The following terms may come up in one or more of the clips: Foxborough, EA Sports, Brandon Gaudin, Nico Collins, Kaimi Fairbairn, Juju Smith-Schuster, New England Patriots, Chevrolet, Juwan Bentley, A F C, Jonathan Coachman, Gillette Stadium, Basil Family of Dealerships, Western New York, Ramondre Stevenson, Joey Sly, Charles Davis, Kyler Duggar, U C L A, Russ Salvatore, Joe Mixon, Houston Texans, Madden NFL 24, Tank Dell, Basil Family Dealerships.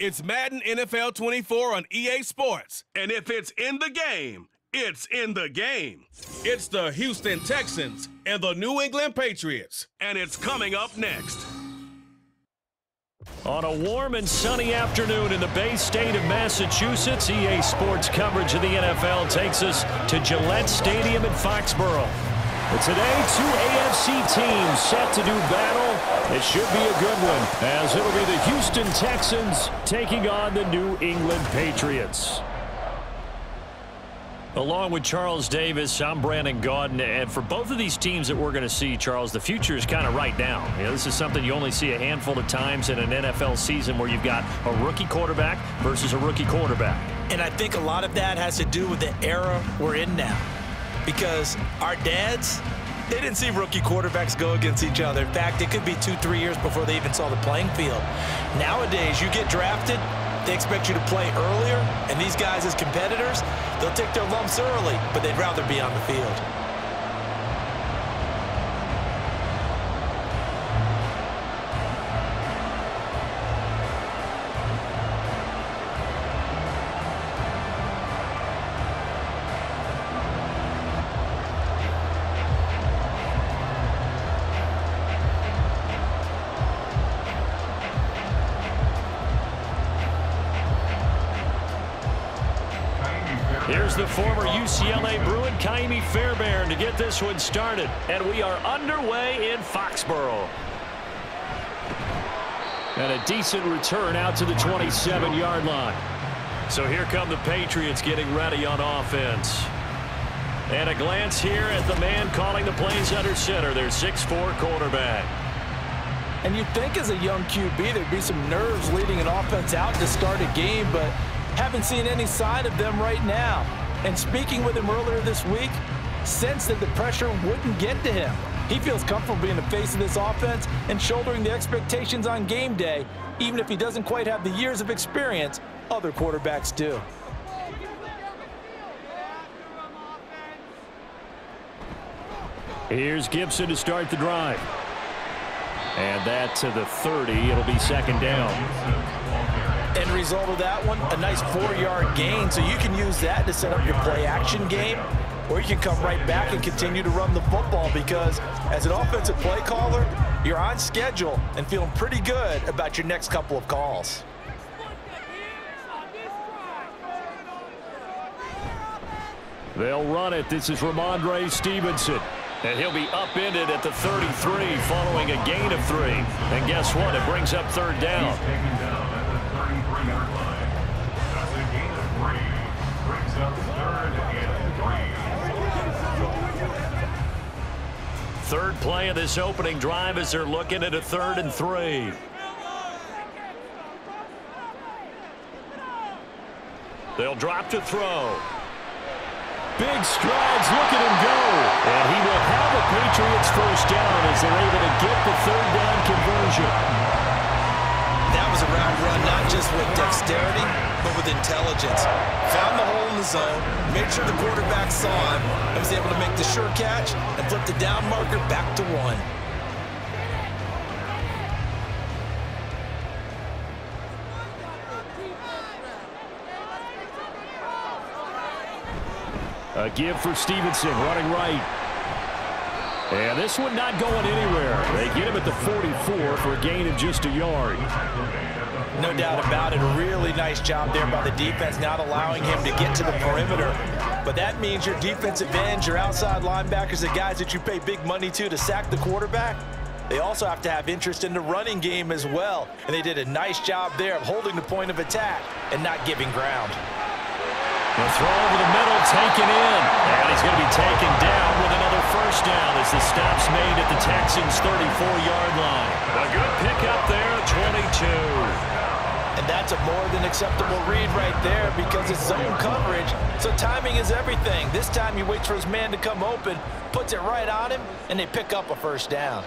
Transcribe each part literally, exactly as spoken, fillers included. It's Madden N F L twenty-four on E A Sports. And if it's in the game, it's in the game. It's the Houston Texans and the New England Patriots. And it's coming up next. On a warm and sunny afternoon in the Bay State of Massachusetts, E A Sports coverage of the N F L takes us to Gillette Stadium in Foxborough. But today, two A F C teams set to do battle. It should be a good one, as it'll be the Houston Texans taking on the New England Patriots. Along with Charles Davis, I'm Brandon Gaudin, and for both of these teams that we're going to see, Charles, the future is kind of right now. You know, this is something you only see a handful of times in an N F L season where you've got a rookie quarterback versus a rookie quarterback. And I think a lot of that has to do with the era we're in now, because our dads, they didn't see rookie quarterbacks go against each other. In fact, it could be two, three years before they even saw the playing field. Nowadays, you get drafted, they expect you to play earlier, and these guys as competitors, they'll take their lumps early, but they'd rather be on the field. Here's the former U C L A Bruin, Kaimi Fairbairn, to get this one started. And we are underway in Foxborough. And a decent return out to the twenty-seven yard line. So here come the Patriots getting ready on offense. And a glance here at the man calling the plays under center, their six foot four quarterback. And you'd think as a young Q B there'd be some nerves leading an offense out to start a game, but haven't seen any sign of them right now. And speaking with him earlier this week, sensed that the pressure wouldn't get to him. He feels comfortable being the face of this offense and shouldering the expectations on game day, even if he doesn't quite have the years of experience other quarterbacks do. Here's Gibson to start the drive. And that to the thirty. It'll be second down. End result of that one, a nice four yard gain, so you can use that to set up your play-action game, or you can come right back and continue to run the football, because as an offensive play caller, you're on schedule and feeling pretty good about your next couple of calls. They'll run it. This is Ramondre Stevenson. And he'll be upended at the thirty-three following a gain of three. And guess what? It brings up third down. Third play of this opening drive as they're looking at a third and three. They'll drop to throw. Big strides, look at him go. And he will have a Patriots first down as they're able to get the third down conversion. That was a round run, not just with dexterity, but with intelligence. Found the hole in the zone, made sure the quarterback saw him, and was able to make the sure catch and flip the down marker back to one. A give for Stevenson, running right. And this one not going anywhere. They get him at the forty-four for a gain of just a yard. No doubt about it. A really nice job there by the defense, not allowing him to get to the perimeter. But that means your defensive ends, your outside linebackers, the guys that you pay big money to to sack the quarterback, they also have to have interest in the running game as well. And they did a nice job there of holding the point of attack and not giving ground. The throw over the middle, taken in. And he's going to be taken down with another first down as the stop's made at the Texans' thirty-four yard line. A good pickup there, twenty-two. And that's a more than acceptable read right there, because it's zone coverage, so timing is everything. This time he waits for his man to come open, puts it right on him, and they pick up a first down.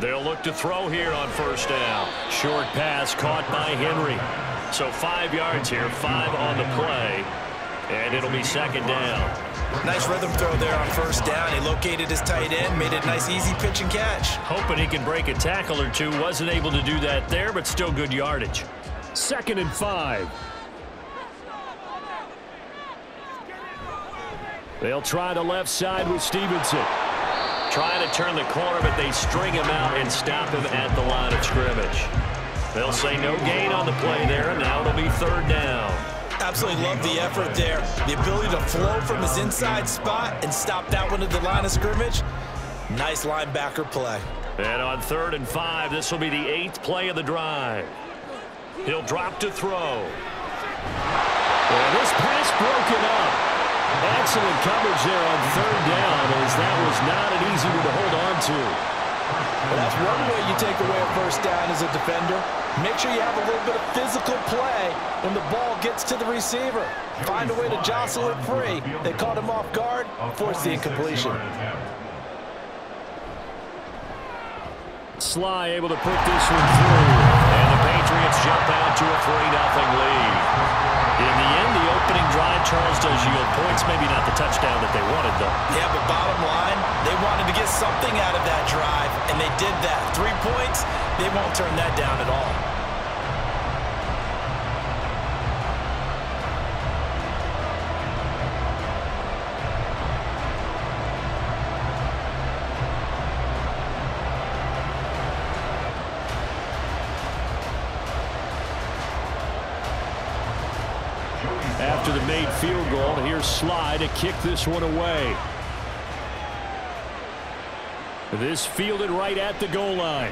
They'll look to throw here on first down. Short pass caught by Henry. So five yards here, five on the play. And it'll be second down. Nice rhythm throw there on first down. He located his tight end, made a nice easy pitch and catch. Hoping he can break a tackle or two. Wasn't able to do that there, but still good yardage. Second and five. They'll try the left side with Stevenson. Trying to turn the corner, but they string him out and stop him at the line of scrimmage. They'll say no gain on the play there, and now it'll be third down. Absolutely love the effort there. The ability to flow from his inside spot and stop that one at the line of scrimmage. Nice linebacker play. And on third and five, this will be the eighth play of the drive. He'll drop to throw. And this pass broken up. Excellent coverage there on third down, as that was not an easy one to hold on to. Well, that's one way you take away a first down as a defender. Make sure you have a little bit of physical play when the ball gets to the receiver. Find a way to jostle it free. They caught him off guard, forced the incompletion. Sly able to put this one through, and the Patriots jump out to a three nothing lead. In the end, the opening drive, Charles, does yield points. Maybe not the touchdown that they wanted, though. Yeah, but bottom line, they wanted to get something out of that drive, and they did that. Three points, they won't turn that down at all. After the made field goal, here's Sly to kick this one away. This fielded right at the goal line.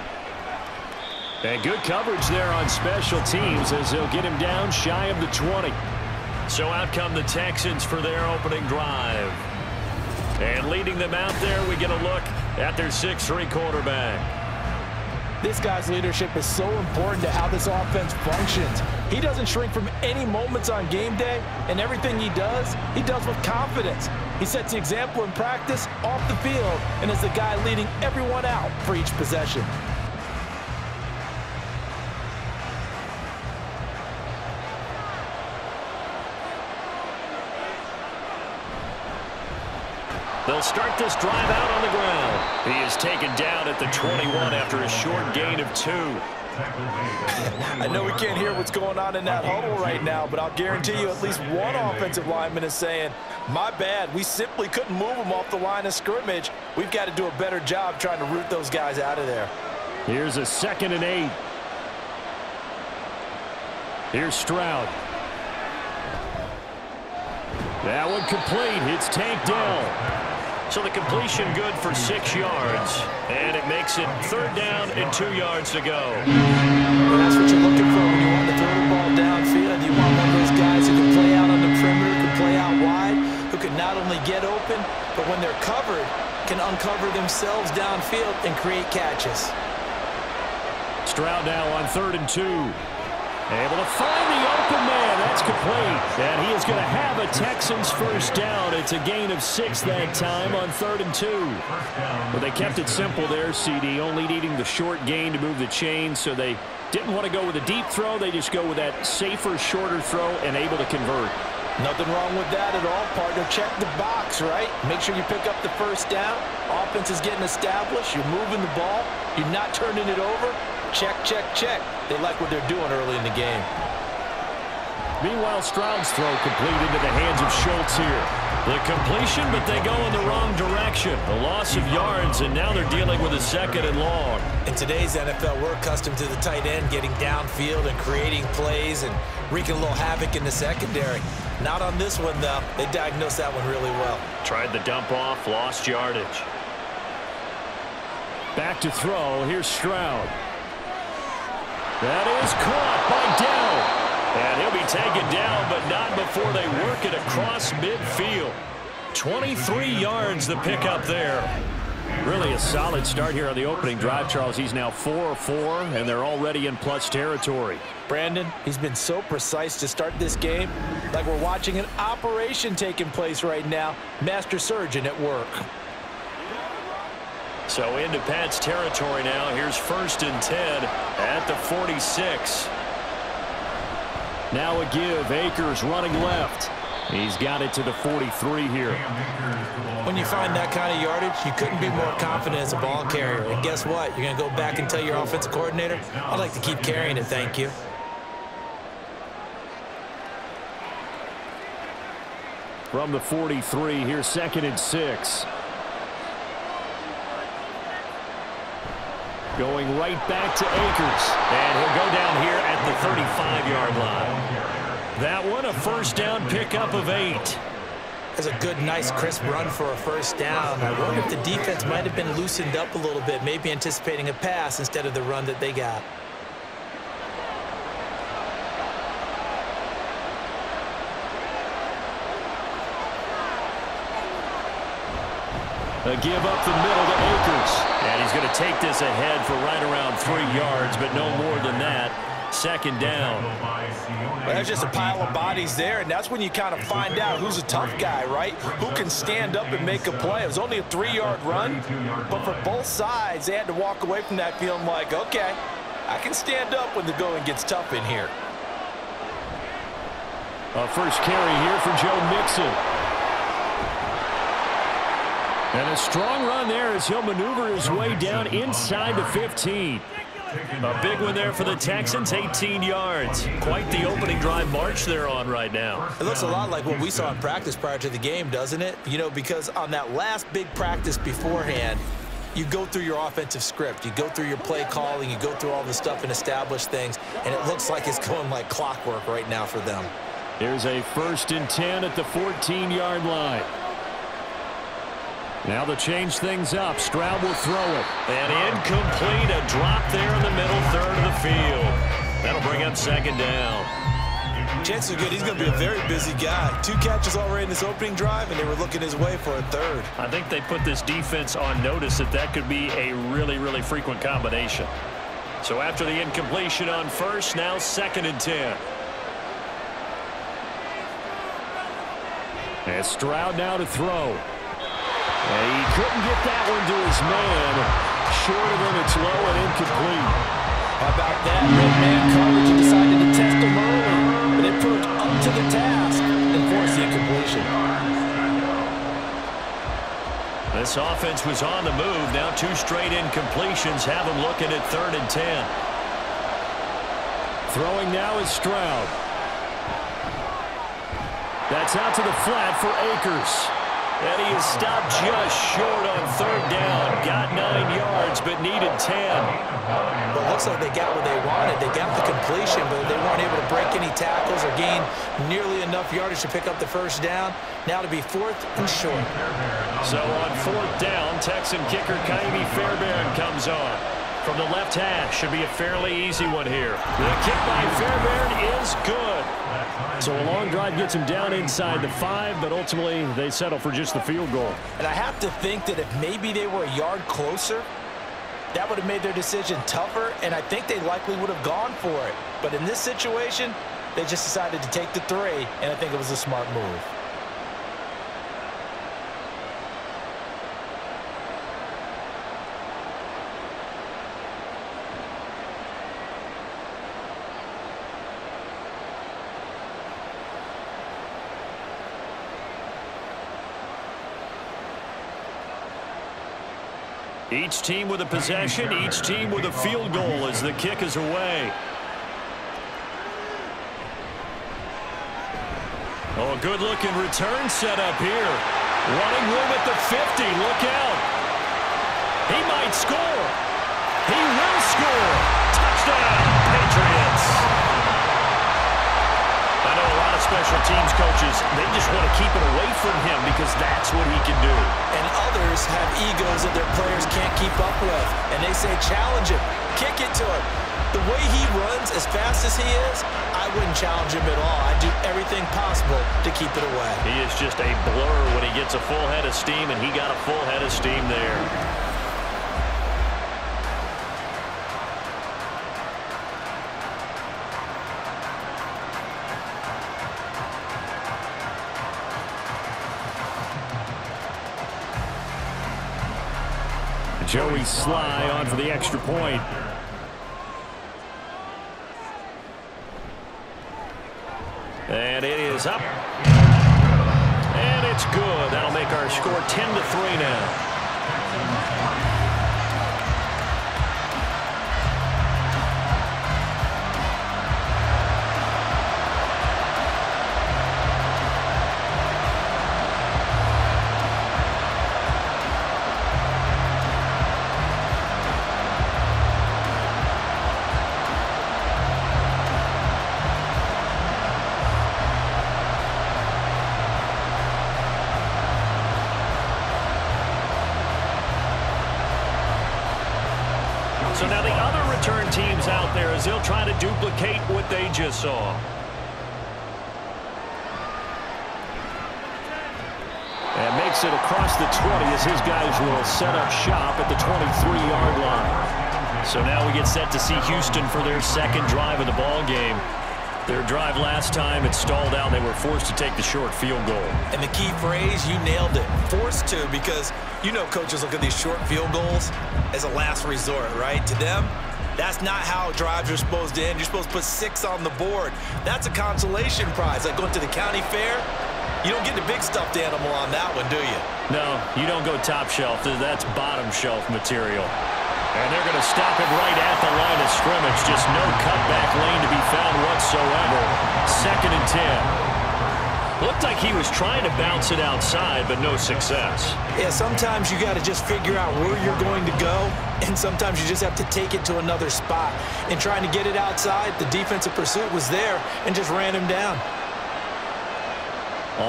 And good coverage there on special teams as they'll get him down shy of the twenty. So out come the Texans for their opening drive. And leading them out there, we get a look at their six three quarterback. This guy's leadership is so important to how this offense functions. He doesn't shrink from any moments on game day, and everything he does, he does with confidence. He sets the example in practice, off the field, and is the guy leading everyone out for each possession. They'll start this drive out on the ground. He is taken down at the twenty-one after a short gain of two. I know we can't hear what's going on in that huddle right now, but I'll guarantee you at least one offensive lineman is saying, my bad, we simply couldn't move him off the line of scrimmage. We've got to do a better job trying to root those guys out of there. Here's a second and eight. Here's Stroud. That one complete. It's Tank Dell. So the completion good for six yards, and it makes it third down and two yards to go. Well, that's what you're looking for when you want to throw the ball downfield. You want one of those guys who can play out on the perimeter, who can play out wide, who can not only get open, but when they're covered, can uncover themselves downfield and create catches. Stroud now on third and two. Able to find the open man. That's complete. And he is going to have a Texans first down. It's a gain of six that time on third and two. But they kept it simple there, C D, only needing the short gain to move the chains. So they didn't want to go with a deep throw. They just go with that safer, shorter throw and able to convert. Nothing wrong with that at all, partner. Check the box, right? Make sure you pick up the first down. Offense is getting established. You're moving the ball. You're not turning it over. Check, check, check. They like what they're doing early in the game. Meanwhile, Stroud's throw complete into the hands of Schultz here. The completion, but they go in the wrong direction. A loss of yards, and now they're dealing with a second and long. In today's N F L, we're accustomed to the tight end getting downfield and creating plays and wreaking a little havoc in the secondary. Not on this one, though. They diagnosed that one really well. Tried the dump off, lost yardage. Back to throw. Here's Stroud. That is caught by Dell. And he'll be taken down, but not before they work it across midfield. twenty-three yards the pickup there. Really a solid start here on the opening drive, Charles. He's now four for four, and they're already in plus territory. Brandon, he's been so precise to start this game. Like we're watching an operation taking place right now. Master surgeon at work. So into Pats territory now. Here's first and ten at the forty-six. Now a give. Akers running left. He's got it to the forty-three here. When you find that kind of yardage, you couldn't be more confident as a ball carrier. And guess what? You're going to go back and tell your offensive coordinator, I'd like to keep carrying it, thank you. From the forty-three, here's second and six. Going right back to Akers. And he'll go down here at the thirty-five yard line. That one, a first down pickup of eight. That's a good, nice, crisp run for a first down. I wonder if the defense might have been loosened up a little bit, maybe anticipating a pass instead of the run that they got. A give up the middle to Akers. And he's going to take this ahead for right around three yards, but no more than that. Second down. Well, there's just a pile of bodies there, and that's when you kind of find out who's a tough guy, right? Who can stand up and make a play. It was only a three yard run, but for both sides, they had to walk away from that feeling like, okay, I can stand up when the going gets tough in here. A first carry here for Joe Mixon. And a strong run there as he'll maneuver his way down inside the fifteen. A big one there for the Texans, eighteen yards. Quite the opening drive march they're on right now. It looks a lot like what we saw in practice prior to the game, doesn't it? You know, because on that last big practice beforehand, you go through your offensive script. You go through your play calling. You go through all this stuff and establish things. And it looks like it's going like clockwork right now for them. There's a first and ten at the fourteen yard line. Now to change things up, Stroud will throw it. And incomplete, a drop there in the middle third of the field. That'll bring up second down. Chances are good, he's going to be a very busy guy. Two catches already in this opening drive, and they were looking his way for a third. I think they put this defense on notice that that could be a really, really frequent combination. So after the incompletion on first, now second and ten. And Stroud now to throw. And he couldn't get that one to his man. Short of him, it's low and incomplete. How about that? Red man coverage, he decided to test him early, but it proved up to the task and forced the incompletion. This offense was on the move. Now two straight incompletions have him looking at third and ten. Throwing now is Stroud. That's out to the flat for Akers. And he is stopped just short on third down. Got nine yards, but needed ten. Well, it looks like they got what they wanted. They got the completion, but they weren't able to break any tackles or gain nearly enough yardage to pick up the first down. Now to be fourth and short. So on fourth down, Texan kicker Kaimi Fairbairn comes on. From the left half, should be a fairly easy one here. The kick by Fairbairn is good. So a long drive gets him down inside the five, but ultimately they settle for just the field goal. And I have to think that if maybe they were a yard closer, that would have made their decision tougher, and I think they likely would have gone for it. But in this situation, they just decided to take the three, and I think it was a smart move. Each team with a possession, each team with a field goal as the kick is away. Oh, good-looking return set up here. Running room at the fifty. Look out. He might score. He will score. Touchdown, Patriots. I know a lot of special teams coaches, they just want to keep it away from him because that's what he can do. And others have egos that their players can't keep up with, and they say challenge him, kick it to him. The way he runs, as fast as he is, I wouldn't challenge him at all. I do everything possible to keep it away. He is just a blur when he gets a full head of steam, and he got a full head of steam there. Joey Sly on for the extra point. And it is up. Bears score ten to three now. So now the other return teams out there as they'll try to duplicate what they just saw. And makes it across the twenty as his guys will set up shop at the twenty-three yard line. So now we get set to see Houston for their second drive of the ball game. Their drive last time, it stalled out. They were forced to take the short field goal. And the key phrase, you nailed it, forced to, because you know coaches look at these short field goals as a last resort, right? To them, that's not how drives are supposed to end. You're supposed to put six on the board. That's a consolation prize, like going to the county fair. You don't get the big stuffed animal on that one, do you? No, you don't go top shelf. That's bottom shelf material. And they're going to stop it right at the line of scrimmage. Just no cutback lane to be found whatsoever. Second and ten. Looked like he was trying to bounce it outside, but no success. Yeah, sometimes you got to just figure out where you're going to go, and sometimes you just have to take it to another spot. And trying to get it outside, the defensive pursuit was there and just ran him down.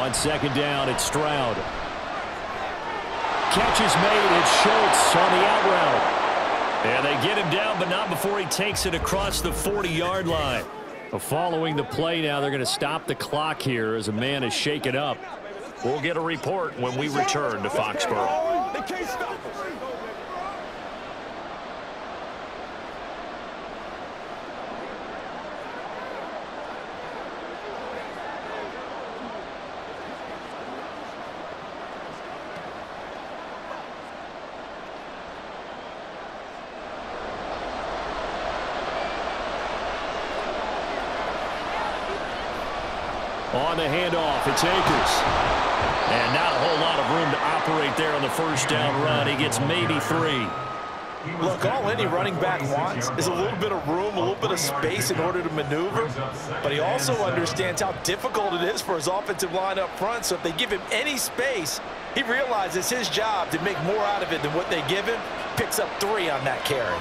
On second down, it's Stroud. Catch is made. It's Schultz on the out route. And they get him down, but not before he takes it across the forty yard line. But following the play now, they're going to stop the clock here as a man is shaken up. We'll get a report when we return to Foxborough. They can't stop us. On the handoff, it's Akers. And not a whole lot of room to operate there on the first down run. He gets maybe three. Look, all any running back wants is a little bit of room, a little bit of space in order to maneuver. But he also understands how difficult it is for his offensive line up front. So if they give him any space, he realizes his job to make more out of it than what they give him. Picks up three on that carry.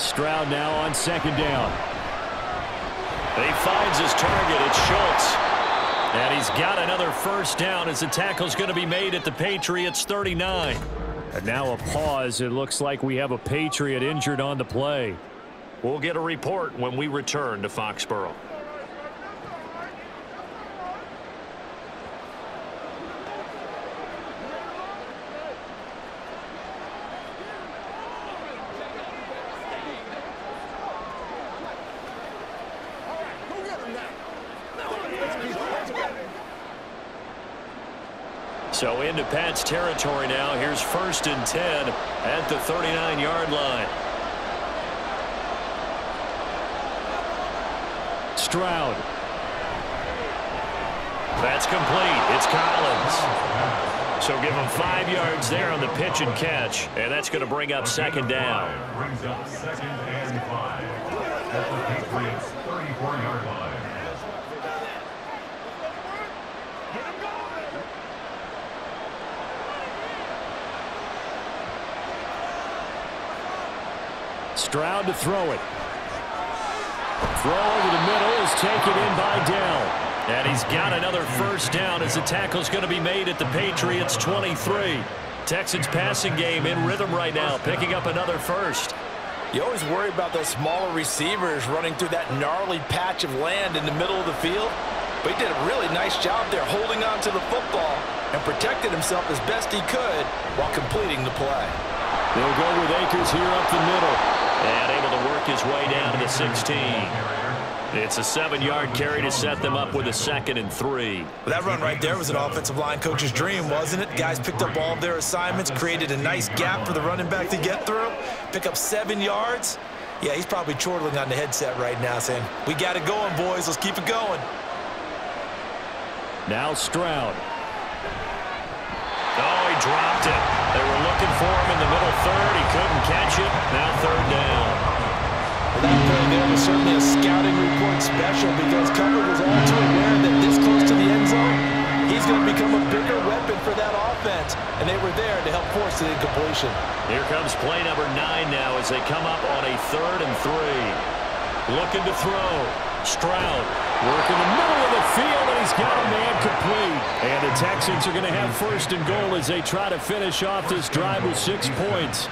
Stroud now on second down. He finds his target. It's Schultz. And he's got another first down as the tackle's going to be made at the Patriots thirty-nine. And now a pause. It looks like we have a Patriot injured on the play. We'll get a report when we return to Foxborough. So into Pat's territory now. Here's first and ten at the thirty-nine yard line. Stroud. That's complete. It's Collins. So give him five yards there on the pitch and catch, and that's going to bring up second down. Brings up second and five at the Patriots thirty-four yard line. Stroud to throw it. Throw over the middle is taken in by Dell. And he's got another first down as the tackle's going to be made at the Patriots twenty-three. Texans passing game in rhythm right now, picking up another first. You always worry about those smaller receivers running through that gnarly patch of land in the middle of the field. But he did a really nice job there holding on to the football and protected himself as best he could while completing the play. They'll go with Akers here up the middle. And able to work his way down to the sixteen. It's a seven yard carry to set them up with a second and three. Well, that run right there was an offensive line coach's dream, wasn't it? Guys picked up all of their assignments, created a nice gap for the running back to get through. Pick up seven yards. Yeah, he's probably chortling on the headset right now saying, we got it going, boys. Let's keep it going. Now Stroud. Oh, he dropped it. They were looking for him in the middle third. He couldn't catch it. Now third down. Well, that play there was certainly a scouting report special, because Cutler was all too aware that this close to the end zone, he's going to become a bigger weapon for that offense. And they were there to help force the incompletion. Here comes play number nine now as they come up on a third and three. Looking to throw. Stroud working the middle of the field, and he's got a man complete. And the Texans are going to have first and goal as they try to finish off this drive with six points.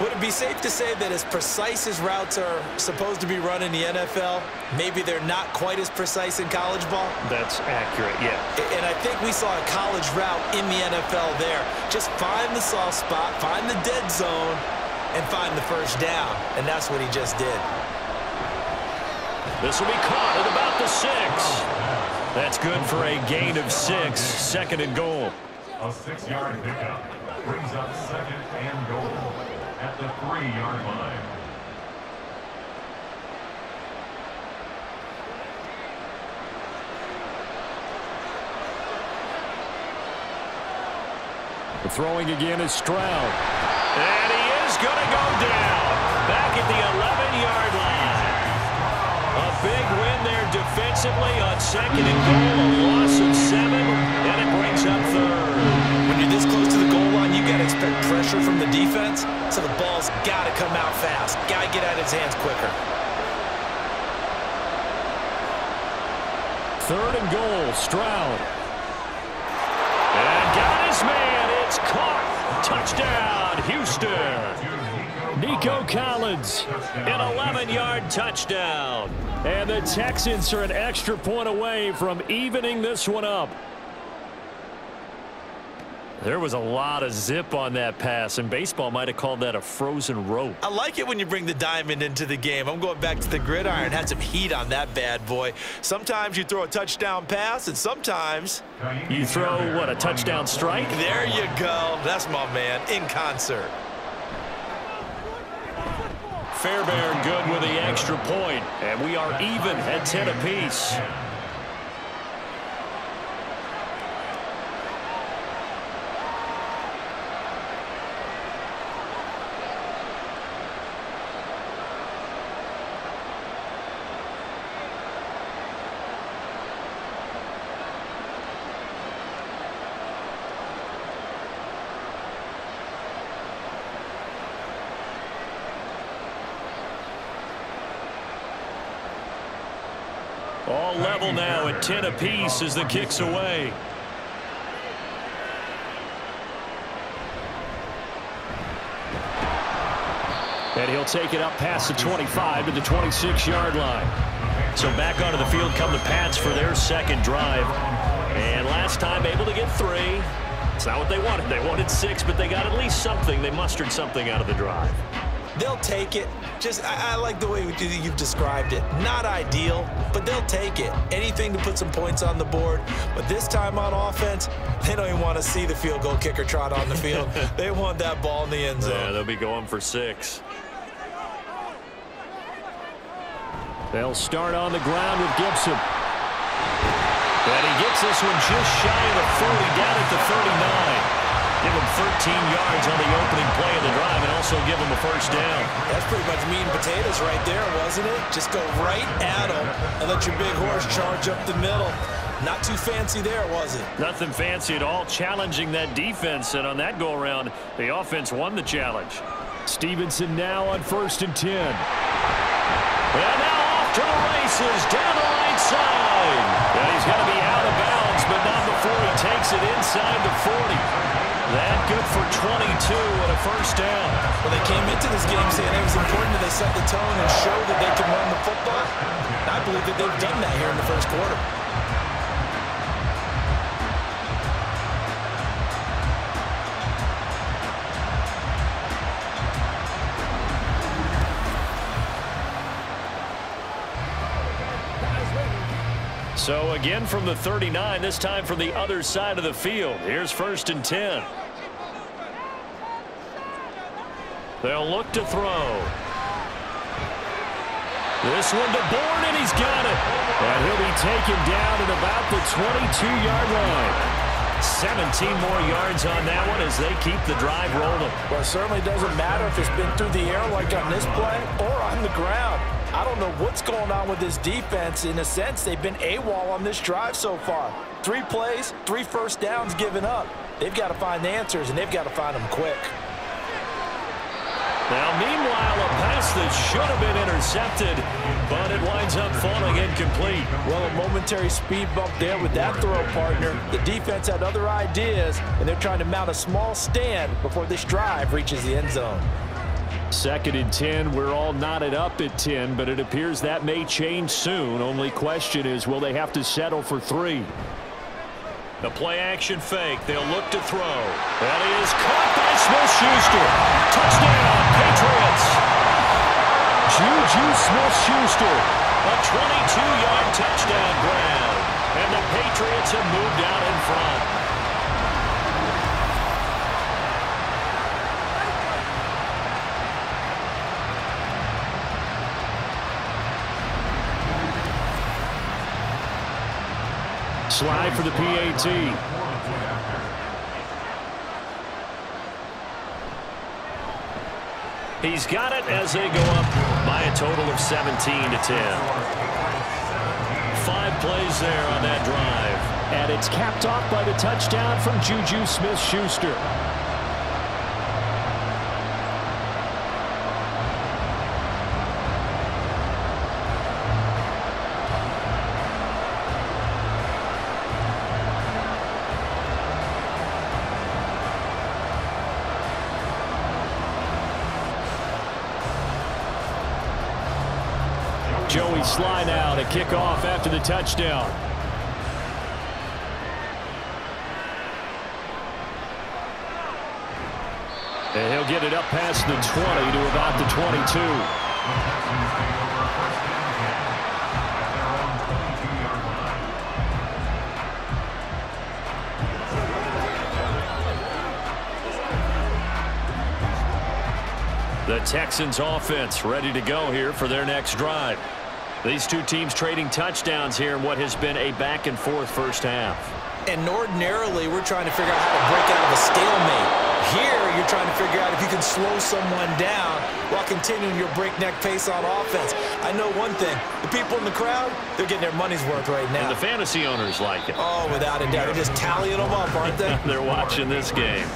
Would it be safe to say that as precise as routes are supposed to be run in the N F L, maybe they're not quite as precise in college ball? That's accurate, yeah. And I think we saw a college route in the N F L there. Just find the soft spot, find the dead zone, and find the first down. And that's what he just did. This will be caught at about the six. That's good for a gain of six. Second and goal. A six-yard pickup brings up second and goal at the three-yard line. The throwing again is Stroud. And he is going to go down. Back at the eleven-yard line. A big win there defensively on second and goal, a loss of seven, and it brings up third. When you're this close to the goal line, you got to expect pressure from the defense, so the ball's got to come out fast. Got to get out of his hands quicker. Third and goal, Stroud. And got his man. It's caught. Touchdown, Houston. Nico Collins, an eleven-yard touchdown. And the Texans are an extra point away from evening this one up. There was a lot of zip on that pass, and baseball might have called that a frozen rope. I like it when you bring the diamond into the game. I'm going back to the gridiron. Had some heat on that bad boy. Sometimes you throw a touchdown pass, and sometimes you throw, what, a touchdown strike? There you go. That's my man in concert. Fairbairn good with the extra point, and we are even at ten apiece. All level now at ten apiece as the kick's away. And he'll take it up past the twenty-five to the twenty-six-yard line. So back onto the field come the Pats for their second drive. And last time able to get three. It's not what they wanted. They wanted six, but they got at least something. They mustered something out of the drive. They'll take it. Just, I, I like the way you've described it. Not ideal, but they'll take it. Anything to put some points on the board. But this time on offense, they don't even want to see the field goal kicker trot on the field. They want that ball in the end zone. Yeah, they'll be going for six. They'll start on the ground with Gibson. And he gets this one just shy of the forty, down at the thirty-nine. Give him thirteen yards on the opening play of the drive, and also give him a first down. That's pretty much meat and potatoes right there, wasn't it? Just go right at him and let your big horse charge up the middle. Not too fancy there, was it? Nothing fancy at all, challenging that defense. And on that go-around, the offense won the challenge. Stevenson now on first and ten. And now off to the races, down the right side. And he's going to be out of bounds, but not before he takes it inside the forty. That good for twenty-two and a first down. Well, they came into this game saying it was important that they set the tone and show that they can run the football. I believe that they've done that here in the first quarter. So again from the thirty-nine, this time from the other side of the field. Here's first and ten. They'll look to throw. This one to Bourne, and he's got it. And he'll be taken down at about the twenty-two-yard line. seventeen more yards on that one as they keep the drive rolling. Well, it certainly doesn't matter if it's been through the air like on this play or on the ground. I don't know what's going on with this defense. In a sense, they've been AWOL on this drive so far. Three plays, three first downs given up. They've got to find the answers, and they've got to find them quick. Now, meanwhile, a pass that should have been intercepted, but it winds up falling incomplete. Well, a momentary speed bump there with that throw, partner. The defense had other ideas, and they're trying to mount a small stand before this drive reaches the end zone. Second and ten. We're all knotted up at ten, but it appears that may change soon. Only question is, will they have to settle for three? The play-action fake. They'll look to throw. Well, he is caught by Smith-Schuster. Touchdown, Patriots. Juju Smith-Schuster. A twenty-two-yard touchdown grab. And the Patriots have moved out in front. Sly for the P A T. He's got it as they go up by a total of seventeen to ten. Five plays there on that drive. And it's capped off by the touchdown from Juju Smith-Schuster. Joey Sly now to kick off after the touchdown. And he'll get it up past the twenty to about the twenty-two. The Texans offense ready to go here for their next drive. These two teams trading touchdowns here in what has been a back-and-forth first half. And ordinarily, we're trying to figure out how to break out of a stalemate. Here, you're trying to figure out if you can slow someone down while continuing your breakneck pace on offense. I know one thing. The people in the crowd, they're getting their money's worth right now. And the fantasy owners like it. Oh, without a doubt. They're just tallying them up, aren't they? They're watching this game.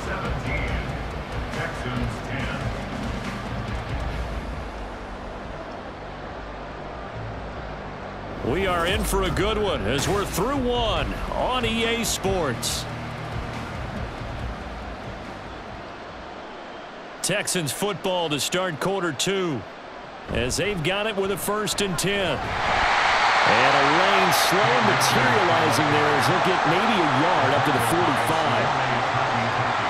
We are in for a good one as we're through one on E A Sports. Texans football to start quarter two as they've got it with a first and ten. And a lane slow materializing there as they'll get maybe a yard up to the forty-five.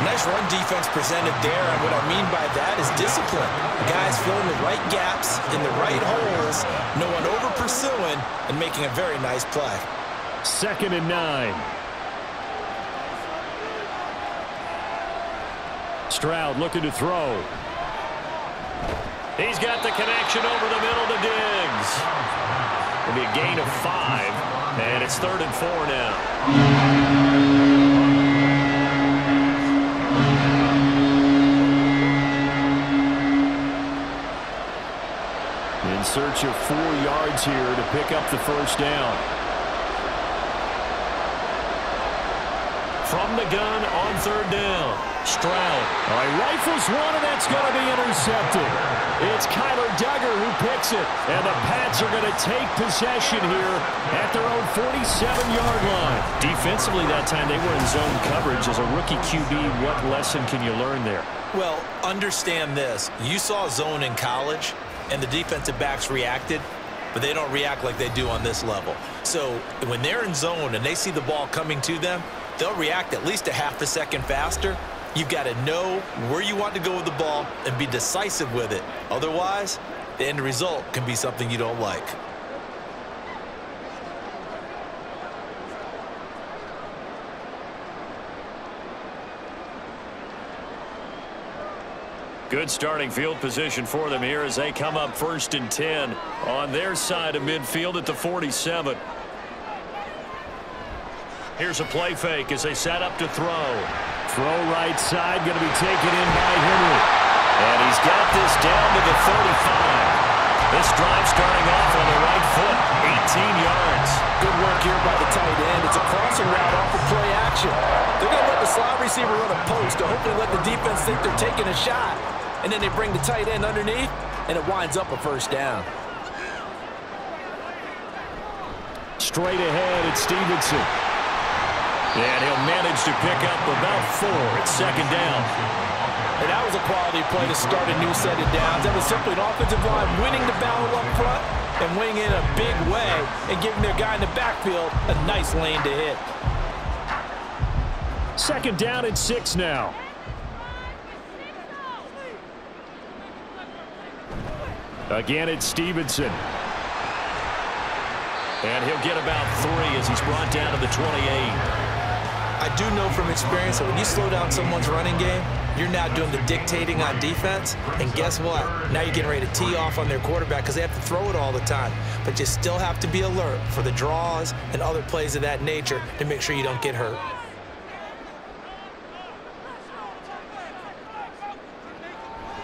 Nice run defense presented there, and what I mean by that is discipline. The guys filling the right gaps in the right holes, no one over-pursuing, and making a very nice play. Second and nine. Stroud looking to throw. He's got the connection over the middle to Diggs. It'll be a gain of five, and it's third and four now. In search of four yards here to pick up the first down. From the gun on third down, Stroud. All right, rifles one, and that's going to be intercepted. It's Kyler Duggar who picks it, and the Pats are going to take possession here at their own forty-seven-yard line. Defensively that time, they were in zone coverage. As a rookie Q B, what lesson can you learn there? Well, understand this. You saw zone in college, and the defensive backs reacted, but they don't react like they do on this level. So when they're in zone and they see the ball coming to them, they'll react at least a half a second faster. You've got to know where you want to go with the ball and be decisive with it. Otherwise, the end result can be something you don't like. Good starting field position for them here as they come up first and ten on their side of midfield at the forty-seven. Here's a play fake as they set up to throw. Throw right side, going to be taken in by Henry. And he's got this down to the thirty-five. This drive starting off on the right foot, eighteen yards. Good work here by the tight end. It's a crossing route off of play action. They're going to let the slot receiver run a post to hopefully let the defense think they're taking a shot. And then they bring the tight end underneath, and it winds up a first down. Straight ahead at Stevenson. And he'll manage to pick up about four at second down. And that was a quality play to start a new set of downs. That was simply an offensive line winning the battle up front and winning in a big way and giving their guy in the backfield a nice lane to hit. Second down and six now. Again, it's Stevenson. And he'll get about three as he's brought down to the twenty-eight. I do know from experience that when you slow down someone's running game, you're now doing the dictating on defense. And guess what? Now you're getting ready to tee off on their quarterback because they have to throw it all the time. But you still have to be alert for the draws and other plays of that nature to make sure you don't get hurt.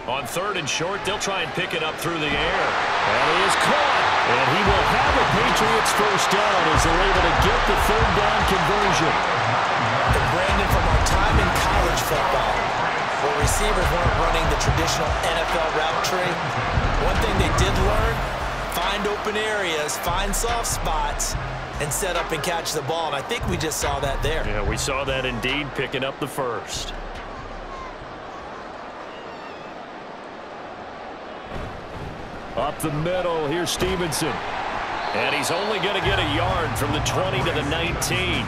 On third and short, they'll try and pick it up through the air. And he is caught. And he will have a Patriots first down as they're able to get the third down conversion. And Brandon, from our time in college football, where receivers weren't running the traditional N F L route tree, one thing they did learn, find open areas, find soft spots, and set up and catch the ball. And I think we just saw that there. Yeah, we saw that indeed, picking up the first. Up the middle, here's Stevenson. And he's only going to get a yard from the twenty to the nineteen.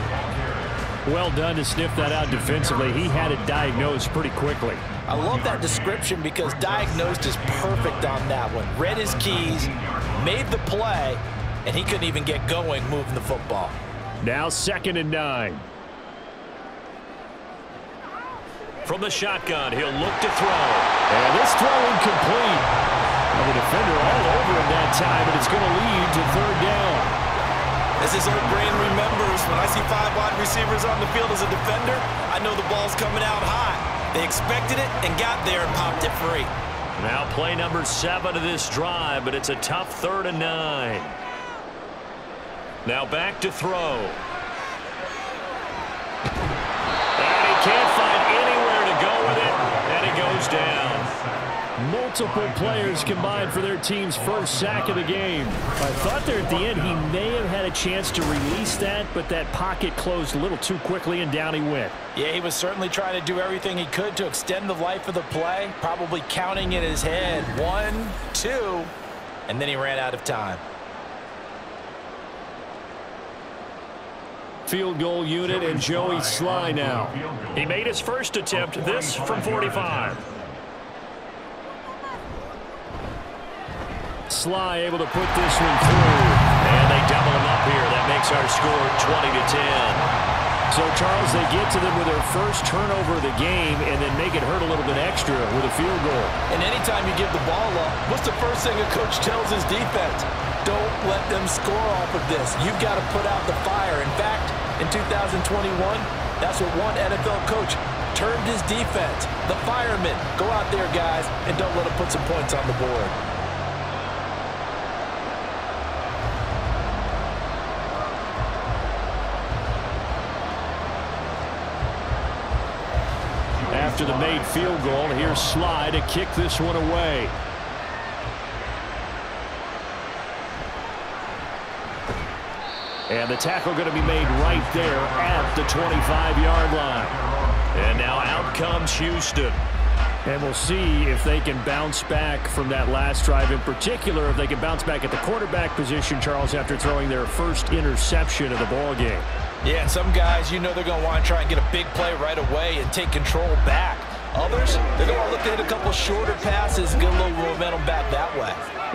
Well done to sniff that out defensively. He had it diagnosed pretty quickly. I love that description because diagnosed is perfect on that one. Read his keys, made the play, and he couldn't even get going moving the football. Now second and nine. From the shotgun, he'll look to throw. And this throw incomplete. The defender all over him that time, and it's going to lead to third down. As his old brain remembers, when I see five wide receivers on the field as a defender, I know the ball's coming out high. They expected it and got there and popped it free. Now play number seven of this drive, but it's a tough third and nine. Now back to throw. And he can't find anywhere to go with it, and it goes down. Multiple players combined for their team's first sack of the game. I thought there at the end he may have had a chance to release that, but that pocket closed a little too quickly and down he went. Yeah, he was certainly trying to do everything he could to extend the life of the play, probably counting in his head. One, two, and then he ran out of time. Field goal unit and Joey Sly now. He made his first attempt, this from forty-five. Sly able to put this one through. And they double him up here. That makes our score twenty to ten. So, Charles, they get to them with their first turnover of the game and then make it hurt a little bit extra with a field goal. And anytime you give the ball up, what's the first thing a coach tells his defense? Don't let them score off of this. You've got to put out the fire. In fact, in two thousand twenty-one, that's what one N F L coach termed his defense. The firemen. Go out there, guys, and don't let them put some points on the board. After the made field goal, here's Sly to kick this one away. And the tackle going to be made right there at the twenty-five yard line. And now out comes Houston. And we'll see if they can bounce back from that last drive, in particular if they can bounce back at the quarterback position, Charles, after throwing their first interception of the ball game. Yeah, and some guys, you know they're going to want to try and get a big play right away and take control back. Others, they're going to look to hit a couple shorter passes and get a little momentum back that way.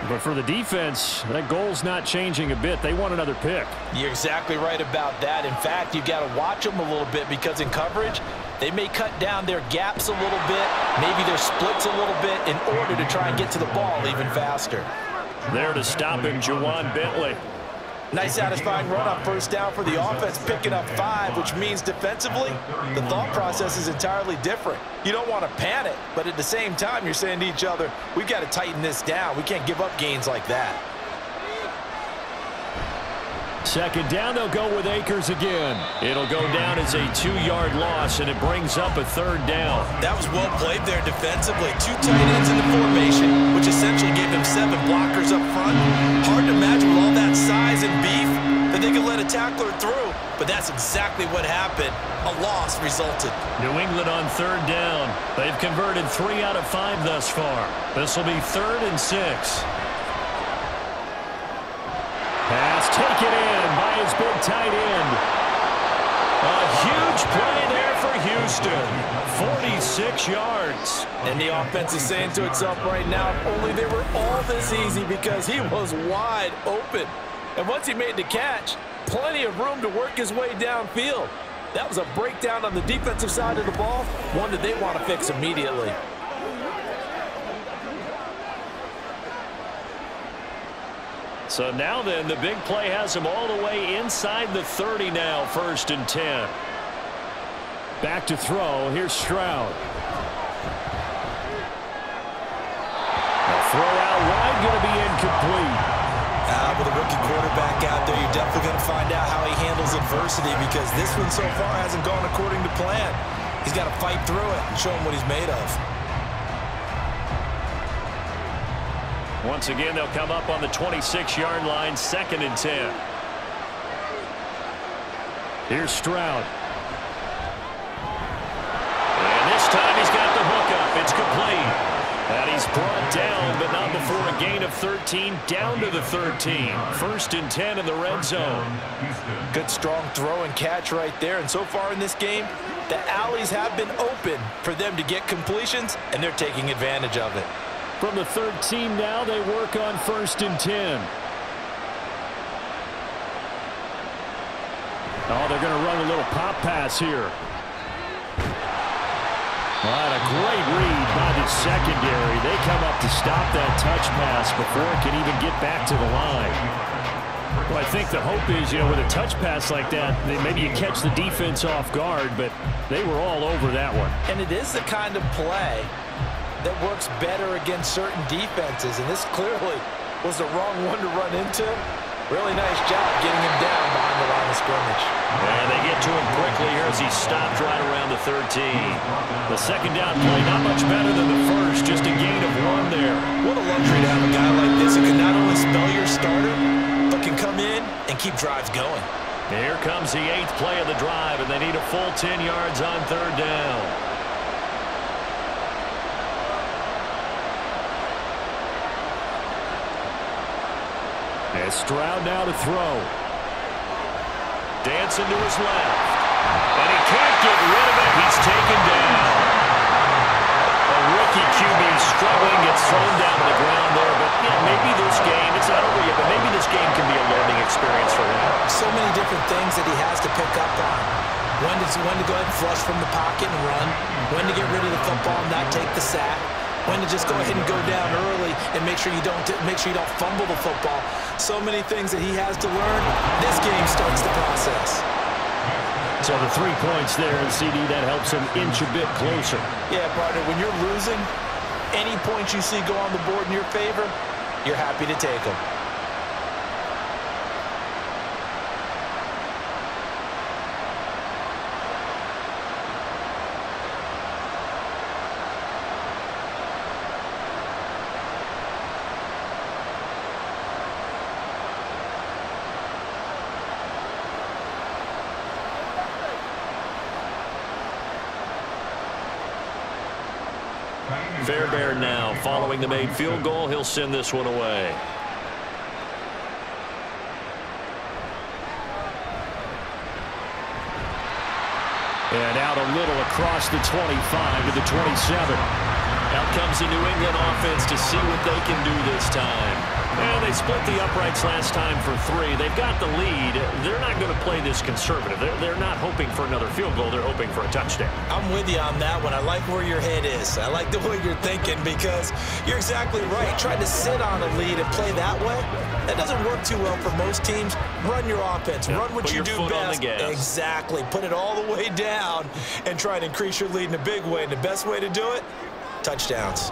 But for the defense, that goal's not changing a bit. They want another pick. You're exactly right about that. In fact, you've got to watch them a little bit because in coverage, they may cut down their gaps a little bit, maybe their splits a little bit in order to try and get to the ball even faster. There to stop him, Juwan Bentley. Nice satisfying run on first down for the offense, picking up five, which means defensively, the thought process is entirely different. You don't want to panic, but at the same time, you're saying to each other, we've got to tighten this down. We can't give up gains like that. Second down, they'll go with Akers again. It'll go down as a two-yard loss, and it brings up a third down. That was well played there defensively. Two tight ends in the formation, which essentially gave them seven blockers up front. Hard to imagine with all that size and beef that they could let a tackler through, but that's exactly what happened. A loss resulted. New England on third down. They've converted three out of five thus far. This will be third and six. Pass taken in by his big tight end. A huge play there for Houston. forty-six yards. And the offense is saying to itself right now, if only they were all this easy, because he was wide open. And once he made the catch, plenty of room to work his way downfield. That was a breakdown on the defensive side of the ball, one that they want to fix immediately. So now then, the big play has him all the way inside the thirty now, first and ten. Back to throw. Here's Stroud. A throw out wide, going to be incomplete. Uh, with a rookie quarterback out there, you're definitely going to find out how he handles adversity, because this one so far hasn't gone according to plan. He's got to fight through it and show him what he's made of. Once again, they'll come up on the twenty-six-yard line, second and ten. Here's Stroud. And this time he's got the hookup. It's complete. And he's brought down, but not before a gain of thirteen, down to the thirteen. First and ten in the red zone. Good strong throw and catch right there. And so far in this game, the alleys have been open for them to get completions, and they're taking advantage of it. From the thirteen now, they work on first and ten. Oh, they're going to run a little pop pass here. What a great read by the secondary. They come up to stop that touch pass before it can even get back to the line. Well, I think the hope is, you know, with a touch pass like that, maybe you catch the defense off guard, but they were all over that one. And it is the kind of play that works better against certain defenses, and this clearly was the wrong one to run into. Really nice job getting him down behind the line of scrimmage. And they get to him quickly here as he stopped right around the thirteen. The second down play, not much better than the first, just a gain of one there. What a luxury to have a guy like this who can not only spell your starter, but can come in and keep drives going. Here comes the eighth play of the drive, and they need a full ten yards on third down. And Stroud now to throw. Dancing to his left. And he can't get rid of it. He's taken down. A rookie Q B struggling, gets thrown down to the ground there. But yeah, maybe this game, it's not over yet, but maybe this game can be a learning experience for him. So many different things that he has to pick up on. When to, when to go ahead and flush from the pocket and run. When to get rid of the football and not take the sack. When to just go ahead and go down early and make sure you don't make sure you don't fumble the football. So many things that he has to learn. This game starts the process. So the three points there in C D, that helps him inch a bit closer. Yeah, partner, when you're losing, any points you see go on the board in your favor, you're happy to take them. Fairbairn now following the made field goal. He'll send this one away. And out a little across the twenty-five to the twenty-seven. Out comes the New England offense to see what they can do this time. And they split the uprights last time for three. They've got the lead. They're not going to play this conservative. They're, they're not hoping for another field goal. They're hoping for a touchdown. I'm with you on that one. I like where your head is. I like the way you're thinking, because you're exactly right. Trying to sit on a lead and play that way, that doesn't work too well for most teams. Run your offense. Yeah. Run what Put you do best. Exactly. Put it all the way down and try and increase your lead in a big way. And the best way to do it, touchdowns.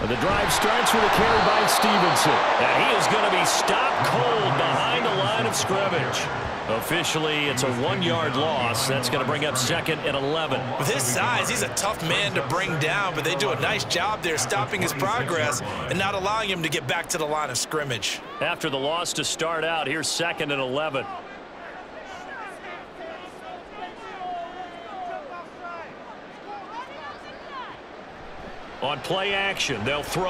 And the drive starts with a carry by Stevenson. And he is going to be stopped cold behind the line of scrimmage. Officially, it's a one-yard loss. That's going to bring up second and eleven. With his size, he's a tough man to bring down, but they do a nice job there stopping his progress and not allowing him to get back to the line of scrimmage. After the loss to start out, here's second and eleven. On play action, they'll throw.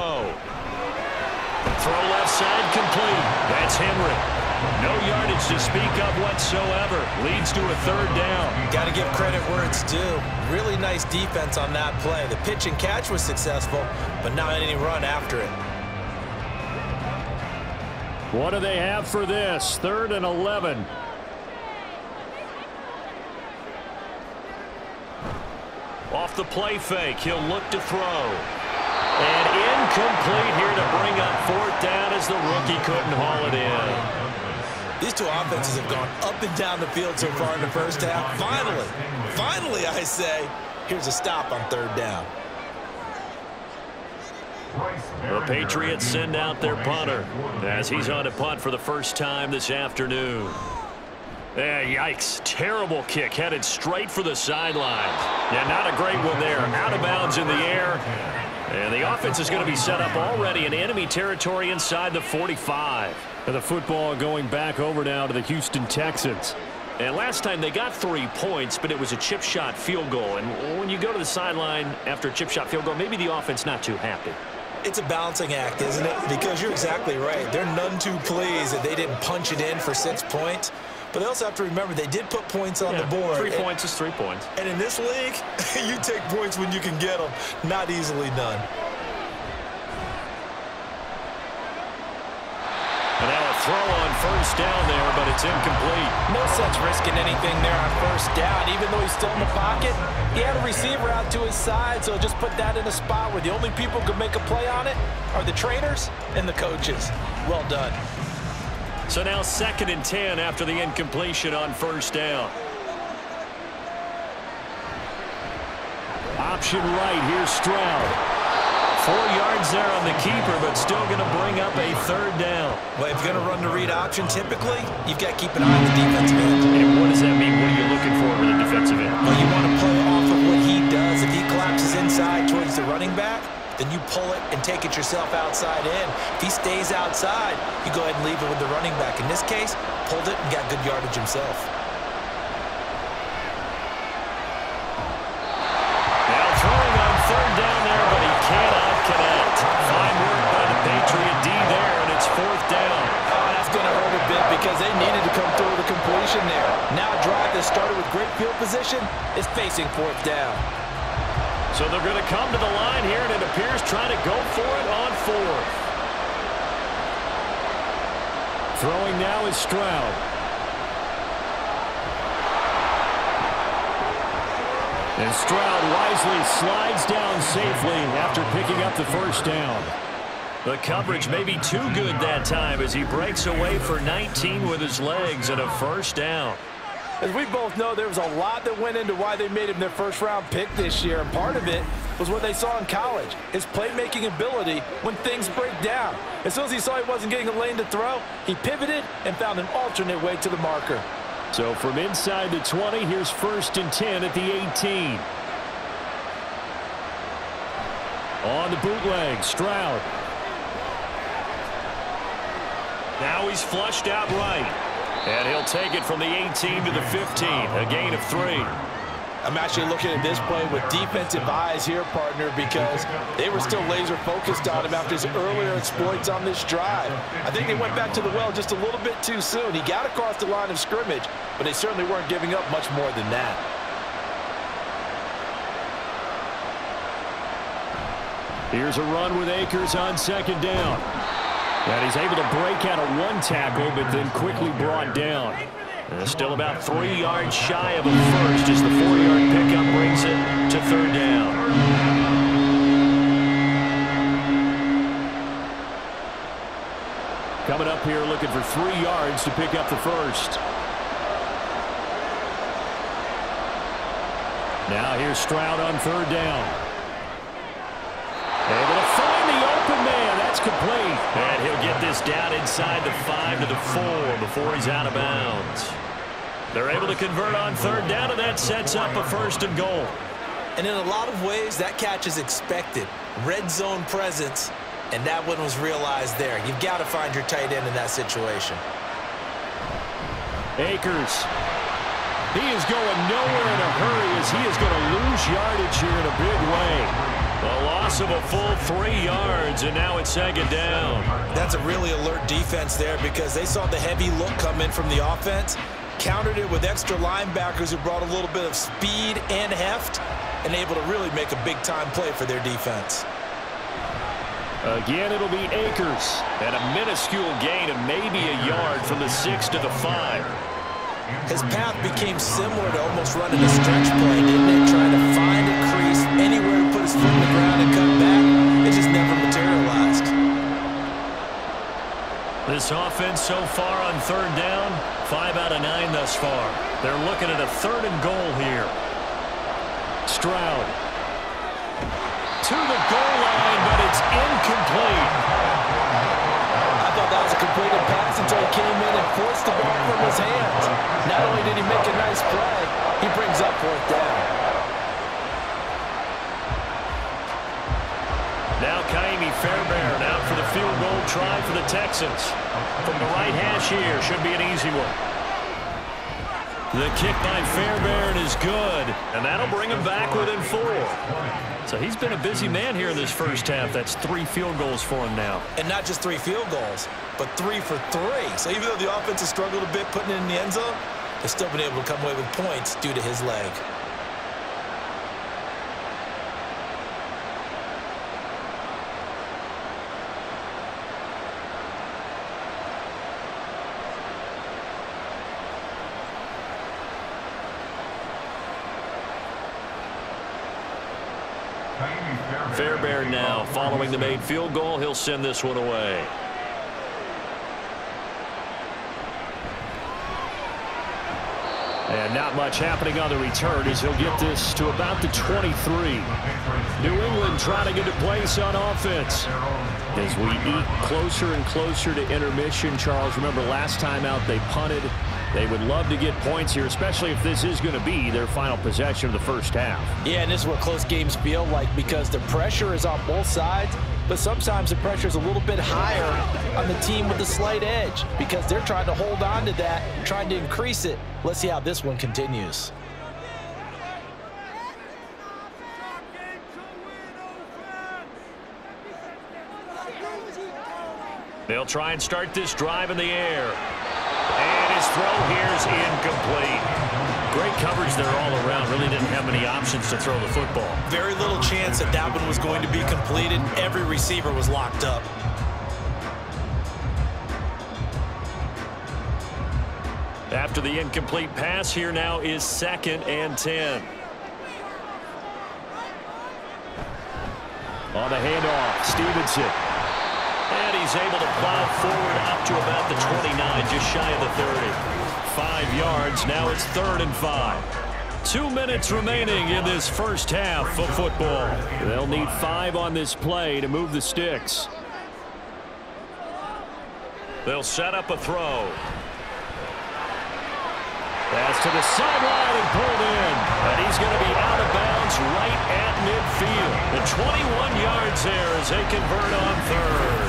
Throw left side complete. That's Henry. No yardage to speak of whatsoever. Leads to a third down. Got to give credit where it's due. Really nice defense on that play. The pitch and catch was successful, but not any run after it. What do they have for this? Third and eleven. Off the play fake, he'll look to throw. And incomplete here to bring up fourth down as the rookie couldn't haul it in. These two offenses have gone up and down the field so far in the first half. Finally, finally, I say, here's a stop on third down. The Patriots send out their punter as he's on to punt for the first time this afternoon. Yeah, yikes. Terrible kick headed straight for the sidelines. Yeah, not a great one there. Out of bounds in the air. And the offense is going to be set up already in enemy territory inside the forty-five. And the football going back over now to the Houston Texans. And last time they got three points, but it was a chip shot field goal. And when you go to the sideline after a chip shot field goal, maybe the offense not too happy. It's a balancing act, isn't it? Because you're exactly right. They're none too pleased that they didn't punch it in for six points. But they also have to remember they did put points on yeah, the board. Three and, points is three points. And in this league, you take points when you can get them. Not easily done. And now a throw on first down there, but it's incomplete. No such risking anything there on first down. Even though he's still in the pocket, he had a receiver out to his side, so just put that in a spot where the only people who could make a play on it are the trainers and the coaches. Well done. So now second and ten after the incompletion on first down. Option right, here's Stroud. Four yards there on the keeper, but still going to bring up a third down. Well, if you're going to run the read option typically, you've got to keep an eye on the defensive end. And what does that mean? What are you looking for with the defensive end? Well, you want to play off of what he does. If he collapses inside towards the running back, then you pull it and take it yourself outside in. If he stays outside, you go ahead and leave it with the running back. In this case, pulled it and got good yardage himself. Now throwing on third down there, but he cannot. Fine work by the Patriot D there, and it's fourth down. Oh, that's going to hurt a bit because they needed to come through the completion there. Now a drive that started with great field position is facing fourth down. So they're going to come to the line here, and it appears trying to go for it on fourth. Throwing now is Stroud. And Stroud wisely slides down safely after picking up the first down. The coverage may be too good that time as he breaks away for nineteen with his legs and a first down. As we both know, there was a lot that went into why they made him their first-round pick this year, and part of it was what they saw in college, his playmaking ability when things break down. As soon as he saw he wasn't getting a lane to throw, he pivoted and found an alternate way to the marker. So from inside the twenty, here's first and ten at the eighteen. On the bootleg, Stroud. Now he's flushed out right. And he'll take it from the eighteen to the fifteen, a gain of three. I'm actually looking at this play with defensive eyes here, partner, because they were still laser focused on him after his earlier exploits on this drive. I think they went back to the well just a little bit too soon. He got across the line of scrimmage, but they certainly weren't giving up much more than that. Here's a run with Akers on second down. And he's able to break out of one tackle, but then quickly brought down. And still about three yards shy of a first as the four-yard pickup brings it to third down. Coming up here looking for three yards to pick up the first. Now here's Stroud on third down. Able to find the open man. That's complete. And he'll get this down inside the five to the four before he's out of bounds. They're able to convert on third down, and that sets up a first and goal. And in a lot of ways, that catch is expected. Red zone presence. And that one was realized there. You've got to find your tight end in that situation. Akers. He is going nowhere in a hurry as he is going to lose yardage here in a big way. A loss of a full three yards, and now it's second down. That's a really alert defense there because they saw the heavy look come in from the offense, countered it with extra linebackers who brought a little bit of speed and heft, and able to really make a big-time play for their defense. Again, it'll be Akers, and a minuscule gain of maybe a yard from the six to the five. His path became similar to almost running a stretch play, didn't it? Trying to find a crease anywhere to put his foot in the ground and cut back. It just never materialized. This offense so far on third down, five out of nine thus far. They're looking at a third and goal here. Stroud. To the goal line, but it's incomplete. I thought that was a completed pass until he came in and forced the ball from his hands. Not only did he make a nice play, he brings up fourth down. Now Kaimi Fairbairn out for the field goal try for the Texans. From the right hash here, should be an easy one. The kick by Fairbairn is good, and that'll bring him back within four. So he's been a busy man here in this first half. That's three field goals for him now. And not just three field goals, but three for three. So even though the offense has struggled a bit putting it in the end zone, they've still been able to come away with points due to his leg. Fairbairn now following the made field goal. He'll send this one away. And not much happening on the return as he'll get this to about the twenty-three. New England trying to get to place on offense. As we eat closer and closer to intermission, Charles, remember last time out they punted. They would love to get points here, especially if this is going to be their final possession of the first half. Yeah, and this is what close games feel like because the pressure is on both sides, but sometimes the pressure is a little bit higher on the team with the slight edge because they're trying to hold on to that, trying to increase it. Let's see how this one continues. They'll try and start this drive in the air. And his throw here is incomplete. Great coverage there all around. Really didn't have many options to throw the football. Very little chance that that one was going to be completed. Every receiver was locked up. After the incomplete pass, here now is second and ten. On the handoff, Stevenson. And he's able to plow forward up to about the twenty-nine, just shy of the thirty. Five yards, now it's third and five. Two minutes remaining in this first half of football. They'll need five on this play to move the sticks. They'll set up a throw. Pass to the sideline and pulled in. And he's going to be out of bounds right at midfield. And twenty-one yards there as they convert on third.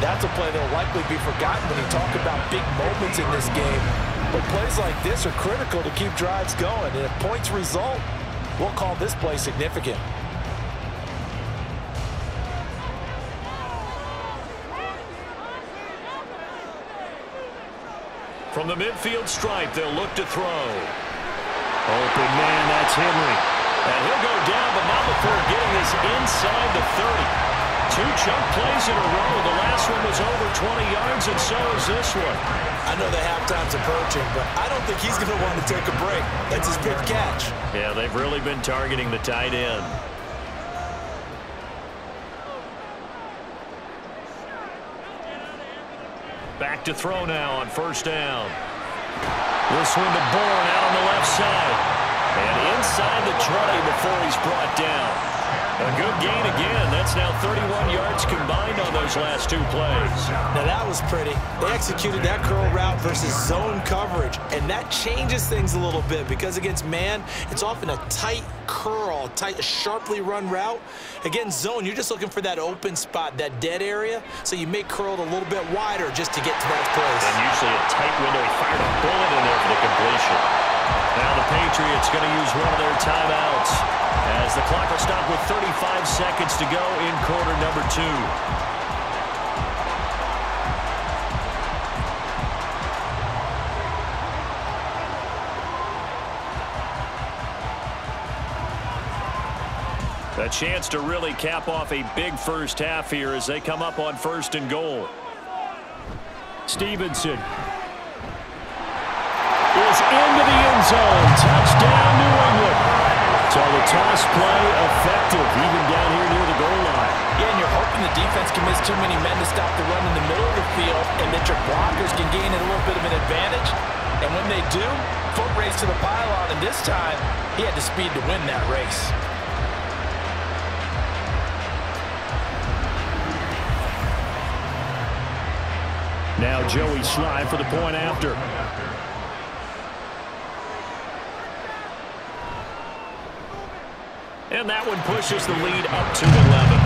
That's a play that will likely be forgotten when you talk about big moments in this game. But plays like this are critical to keep drives going. And if points result, we'll call this play significant. From the midfield stripe, they'll look to throw. Open man, that's Henry. And he'll go down, but not before getting this inside the thirty. Two chunk plays in a row. The last one was over twenty yards, and so is this one. I know the halftime's approaching, but I don't think he's going to want to take a break. That's his big catch. Yeah, they've really been targeting the tight end. Back to throw now on first down. This one to Bourne out on the left side. And inside the twenty before he's brought down. A good gain again. That's now thirty-one yards combined on those last two plays. Now that was pretty. They executed that curl route versus zone coverage, and that changes things a little bit because against man, it's often a tight curl, tight, sharply run route. Against zone, you're just looking for that open spot, that dead area, so you make curl a little bit wider just to get to that place. And usually a tight window. He fired a bullet in there for the completion. Now the Patriots going to use one of their timeouts as the clock will stop with thirty-five seconds to go in quarter number two. A chance to really cap off a big first half here as they come up on first and goal. Stevenson is into the end zone. Touchdown, New England. So the toss play effective, even down here near the goal line. Yeah, and you're hoping the defense can miss too many men to stop the run in the middle of the field and that your blockers can gain a little bit of an advantage. And when they do, foot race to the pylon, and this time he had the speed to win that race. Now Joey Sly for the point after. And that one pushes the lead up to eleven.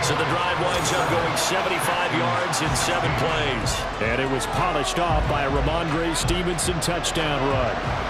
So the drive winds up going seventy-five yards in seven plays. And it was polished off by a Ramondre Stevenson touchdown run.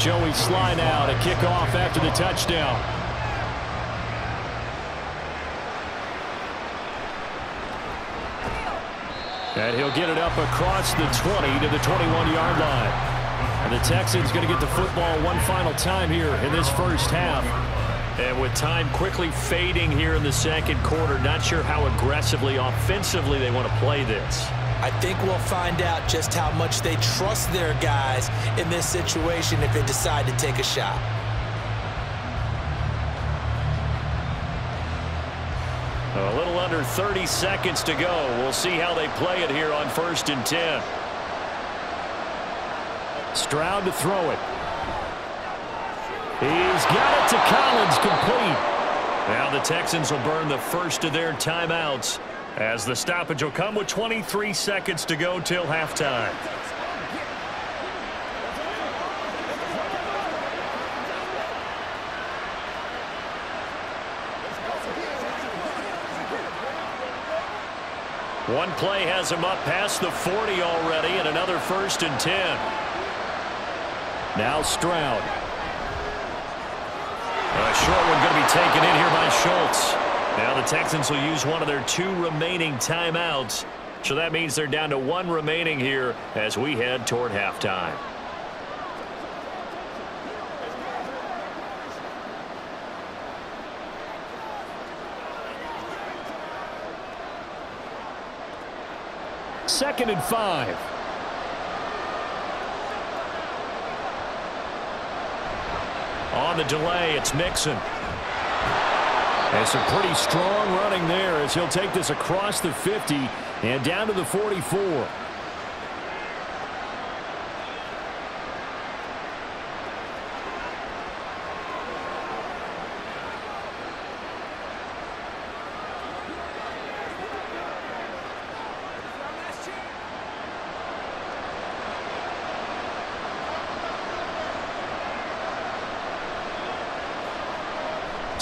Joey Sly now to kick off after the touchdown. And he'll get it up across the twenty to the twenty-one yard line. And the Texans going to get the football one final time here in this first half. And with time quickly fading here in the second quarter, not sure how aggressively, offensively they want to play this. I think we'll find out just how much they trust their guys in this situation if they decide to take a shot. A little under thirty seconds to go. We'll see how they play it here on first and ten. Stroud to throw it. He's got it to Collins, complete. Now the Texans will burn the first of their timeouts, as the stoppage will come with twenty-three seconds to go till halftime. One play has him up past the forty already, and another first and ten. Now Stroud. A short one going to be taken in here by Schultz. Now the Texans will use one of their two remaining timeouts. So that means they're down to one remaining here as we head toward halftime. Second and five. On the delay, it's Mixon. And some pretty strong running there as he'll take this across the fifty and down to the forty-four.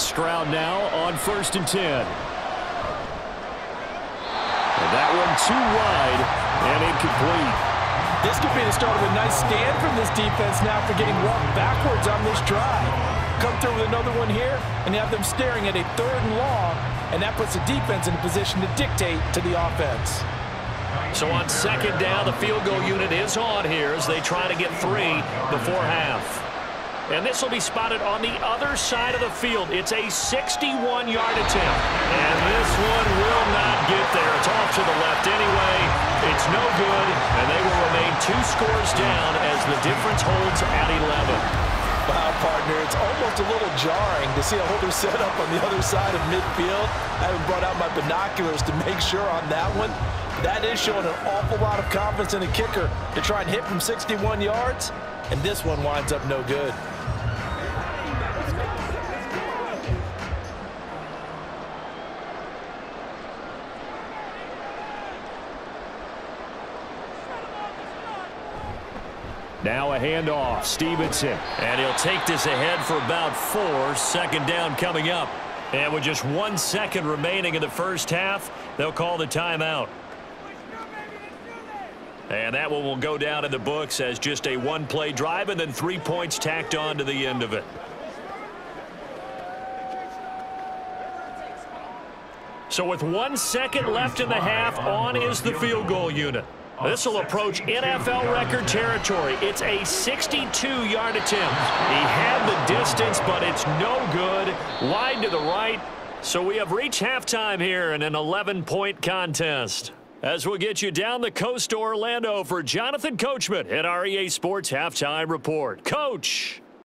Stroud now on first and ten. And that one too wide and incomplete. This could be the start of a nice stand from this defense now after getting walked backwards on this drive. Come through with another one here and have them staring at a third and long, and that puts the defense in a position to dictate to the offense. So on second down, the field goal unit is on here as they try to get three before half. And this will be spotted on the other side of the field. It's a sixty-one yard attempt. And this one will not get there. It's off to the left anyway. It's no good, and they will remain two scores down as the difference holds at eleven. Wow, partner, it's almost a little jarring to see a holder set up on the other side of midfield. I haven't brought out my binoculars to make sure on that one. That is showing an awful lot of confidence in a kicker to try and hit from sixty-one yards, and this one winds up no good. Now a handoff, Stevenson, and he'll take this ahead for about four. Second down coming up. And with just one second remaining in the first half, they'll call the timeout. And that one will go down in the books as just a one-play drive and then three points tacked on to the end of it. So with one second left in the half, on is the field goal unit. This will approach N F L record territory. It's a sixty-two yard attempt. He had the distance, but it's no good. Wide to the right. So we have reached halftime here in an eleven point contest. As we'll get you down the coast to Orlando for Jonathan Coachman at E A Sports Halftime Report. Coach!